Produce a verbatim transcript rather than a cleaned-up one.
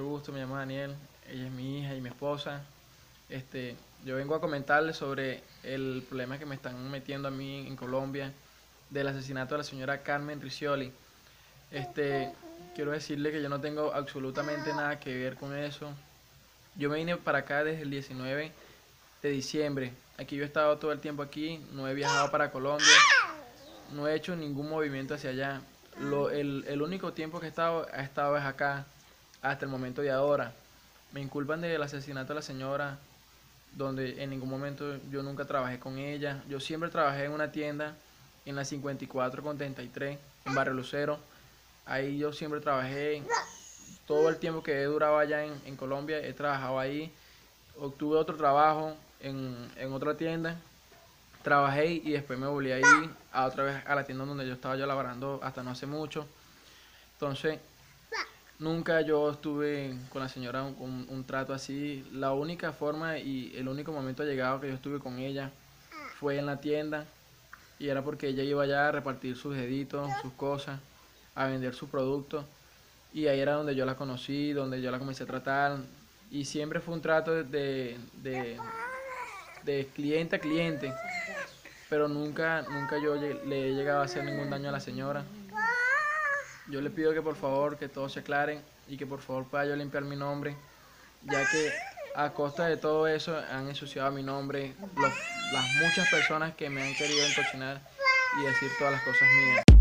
mucho gusto, me llamo Daniel, ella es mi hija y mi esposa. Este, yo vengo a comentarles sobre el problema que me están metiendo a mí en Colombia del asesinato de la señora Carmen Riccioli. Este, quiero decirle que yo no tengo absolutamente nada que ver con eso. Yo me vine para acá desde el diecinueve de diciembre. Aquí yo he estado todo el tiempo aquí, no he viajado para Colombia, no he hecho ningún movimiento hacia allá. Lo, el, el único tiempo que he estado, he estado es acá, hasta el momento de ahora. Me inculpan del asesinato de la señora, donde en ningún momento yo nunca trabajé con ella. Yo siempre trabajé en una tienda, en la cincuenta y cuatro con treinta y tres, en Barrio Lucero. Ahí yo siempre trabajé. Todo el tiempo que he durado allá en, en Colombia he trabajado ahí. Obtuve otro trabajo en, en otra tienda, trabajé y después me volví ahí a otra vez a la tienda donde yo estaba yo laborando hasta no hace mucho. Entonces nunca yo estuve con la señora un, un, un trato así. La única forma y el único momento llegado que yo estuve con ella fue en la tienda, y era porque ella iba allá a repartir sus deditos, sus cosas, a vender sus productos, y ahí era donde yo la conocí, donde yo la comencé a tratar. Y siempre fue un trato de, de, de cliente a cliente, pero nunca, nunca yo le he llegado a hacer ningún daño a la señora. Yo le pido que por favor que todo se aclare y que por favor pueda yo limpiar mi nombre, ya que a costa de todo eso han ensuciado mi nombre los, las muchas personas que me han querido encochinar y decir todas las cosas mías.